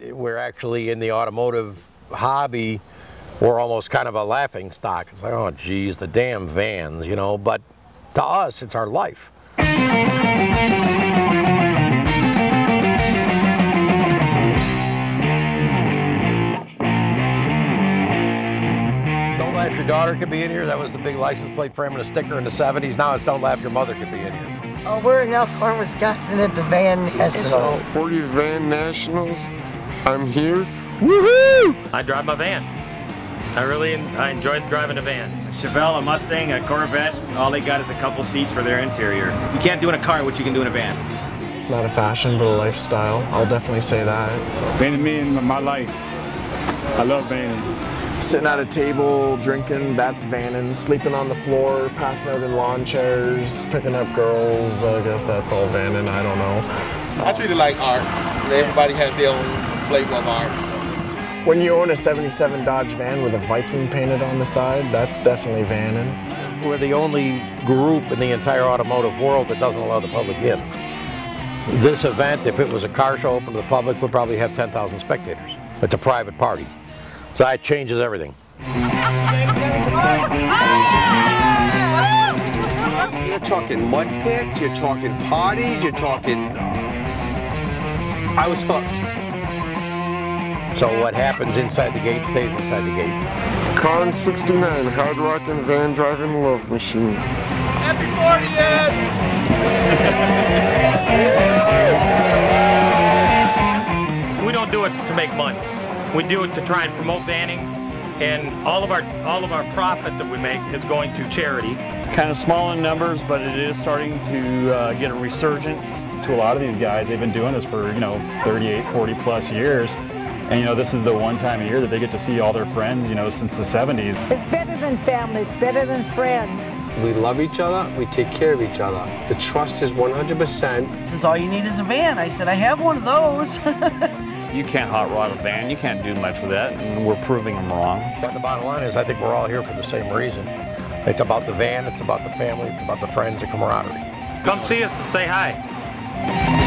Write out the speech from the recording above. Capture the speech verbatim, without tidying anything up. we're actually in the automotive hobby, we're almost kind of a laughing stock. It's like, oh geez, the damn vans, you know, but to us, it's our life. Don't Laugh Your Daughter could be in here. That was the big license plate frame and a sticker in the seventies. Now it's Don't Laugh Your Mother could be in here. Oh, we're in Elkhorn, Wisconsin at the Van Nationals. fortieth Van Nationals. I'm here. Woohoo! I drive my van. I really I enjoy driving a van. A Chevelle, a Mustang, a Corvette, all they got is a couple seats for their interior. You can't do in a car what you can do in a van. Not a fashion, but a lifestyle. I'll definitely say that. So. Vannin' me in my life. I love Vannin'. Sitting at a table, drinking, that's Vannin'. Sleeping on the floor, passing out in lawn chairs, picking up girls, I guess that's all Vannin', I don't know. I treat it like art. Everybody has their own flavor of art. So. When you own a seventy-seven Dodge van with a Viking painted on the side, that's definitely Vannin'. We're the only group in the entire automotive world that doesn't allow the public in. This event, if it was a car show open to the public, would probably have ten thousand spectators. It's a private party. So that changes everything. You're talking mud pit, you're talking parties, you're talking... I was hooked. So what happens inside the gate stays inside the gate. Con sixty-nine, Hard Rock and Van Driving Love Machine. Happy fortieth! We don't do it to make money. We do it to try and promote vanning, and all of our all of our profit that we make is going to charity. Kind of small in numbers, but it is starting to uh, get a resurgence. To a lot of these guys, they've been doing this for, you know, thirty-eight, forty plus years. And you know, this is the one time of year that they get to see all their friends, you know, since the seventies. It's better than family, it's better than friends. We love each other, we take care of each other. The trust is one hundred percent. This is all you need is a van. I said, I have one of those. You can't hot rod a van, you can't do much with that, and we're proving them wrong. But the bottom line is, I think we're all here for the same reason. It's about the van, it's about the family, it's about the friends, the camaraderie. Come see us and say hi.